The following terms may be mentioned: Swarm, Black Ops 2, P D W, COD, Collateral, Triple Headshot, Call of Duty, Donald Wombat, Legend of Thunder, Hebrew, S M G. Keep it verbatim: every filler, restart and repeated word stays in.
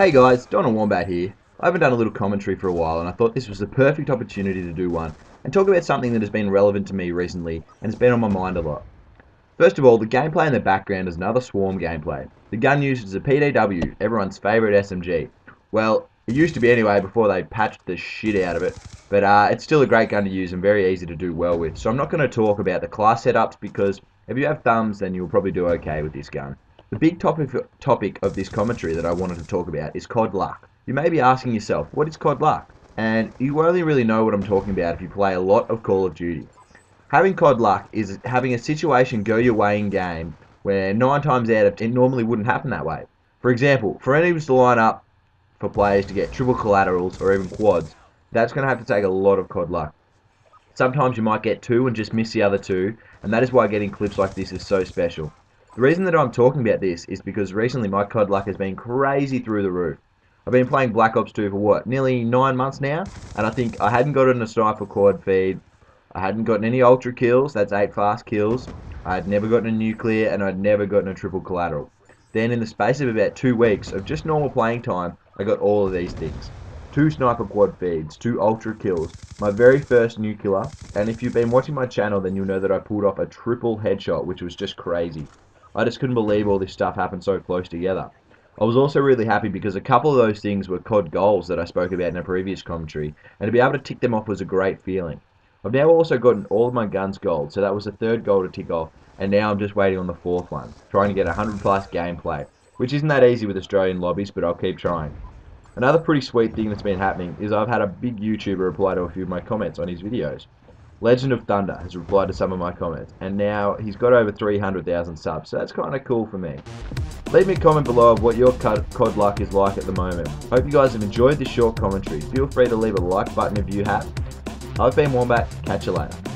Hey guys, Donald Wombat here. I haven't done a little commentary for a while and I thought this was the perfect opportunity to do one and talk about something that has been relevant to me recently and has been on my mind a lot. First of all, the gameplay in the background is another Swarm gameplay. The gun used is a P D W, everyone's favourite S M G. Well, it used to be anyway before they patched the shit out of it, but uh, it's still a great gun to use and very easy to do well with. So I'm not going to talk about the class setups because if you have thumbs then you'll probably do okay with this gun. The big topic topic of this commentary that I wanted to talk about is C O D luck. You may be asking yourself, what is C O D luck? And you only really know what I'm talking about if you play a lot of Call of Duty. Having C O D luck is having a situation go your way in game where nine times out of ten it normally wouldn't happen that way. For example, for enemies to line up for players to get triple collaterals or even quads, that's going to have to take a lot of C O D luck. Sometimes you might get two and just miss the other two, and that is why getting clips like this is so special. The reason that I'm talking about this is because recently my C O D luck has been crazy through the roof. I've been playing Black Ops two for what, nearly nine months now? And I think I hadn't gotten a sniper quad feed, I hadn't gotten any ultra kills, that's eight fast kills, I had never gotten a nuclear and I'd never gotten a triple collateral. Then in the space of about two weeks of just normal playing time, I got all of these things. Two sniper quad feeds, two ultra kills, my very first nuclear, and if you've been watching my channel then you'll know that I pulled off a triple headshot, which was just crazy. I just couldn't believe all this stuff happened so close together. I was also really happy because a couple of those things were C O D goals that I spoke about in a previous commentary, and to be able to tick them off was a great feeling. I've now also gotten all of my guns gold, so that was the third goal to tick off, and now I'm just waiting on the fourth one, trying to get one hundred plus gameplay, which isn't that easy with Australian lobbies, but I'll keep trying. Another pretty sweet thing that's been happening is I've had a big YouTuber reply to a few of my comments on his videos. Legend of Thunder has replied to some of my comments, and now he's got over three hundred thousand subs, so that's kind of cool for me. Leave me a comment below of what your C O D luck is like at the moment. Hope you guys have enjoyed this short commentary. Feel free to leave a like button if you have. I've been Wombat, catch you later.